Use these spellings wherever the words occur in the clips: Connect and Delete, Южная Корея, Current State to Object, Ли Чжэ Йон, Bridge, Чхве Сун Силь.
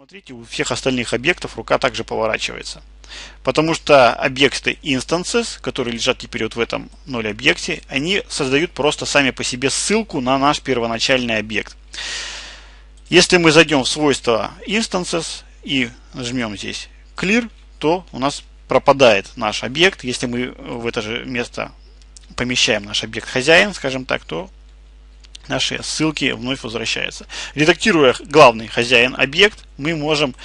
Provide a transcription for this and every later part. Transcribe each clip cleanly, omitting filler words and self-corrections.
Смотрите, у всех остальных объектов рука также поворачивается. Потому что объекты Instances, которые лежат теперь вот в этом 0 объекте, они создают просто сами по себе ссылку на наш первоначальный объект. Если мы зайдем в свойства Instances и нажмем здесь Clear, то у нас пропадает наш объект. Если мы в это же место помещаем наш объект хозяин, скажем так, то наши ссылки вновь возвращаются. Редактируя главный хозяин объект, мы можем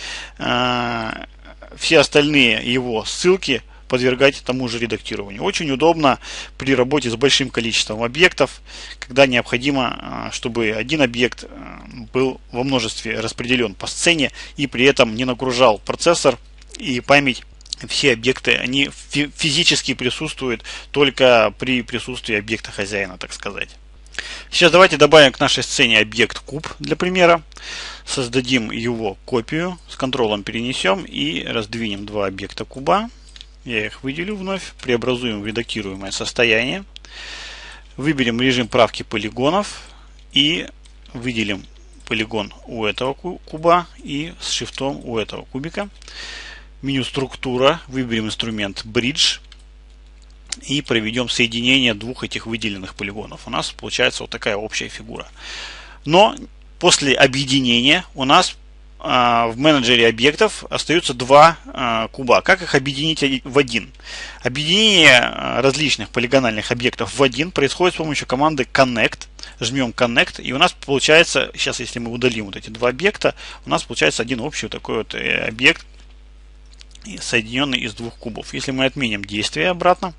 все остальные его ссылки подвергать тому же редактированию. Очень удобно при работе с большим количеством объектов, когда необходимо, чтобы один объект был во множестве распределен по сцене и при этом не нагружал процессор и память. Все объекты, они физически присутствуют только при присутствии объекта хозяина, так сказать. Сейчас давайте добавим к нашей сцене объект куб для примера. Создадим его копию, с контролом перенесем и раздвинем два объекта куба. Я их выделю вновь, преобразуем в редактируемое состояние. Выберем режим правки полигонов и выделим полигон у этого куба и с шифтом у этого кубика. Меню «Структура», выберем инструмент Bridge и проведем соединение двух этих выделенных полигонов. У нас получается вот такая общая фигура. Но после объединения у нас в менеджере объектов остаются два куба. Как их объединить в один? Объединение различных полигональных объектов в один происходит с помощью команды Connect. Жмем Connect, и у нас получается, сейчас если мы удалим вот эти два объекта, у нас получается один общий вот такой вот объект, соединенный из двух кубов. Если мы отменим действие обратно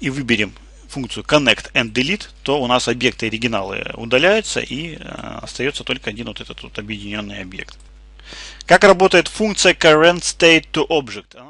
и выберем функцию Connect and Delete, то у нас объекты оригиналы удаляются и остается только один вот этот вот объединенный объект. Как работает функция Current State to Object?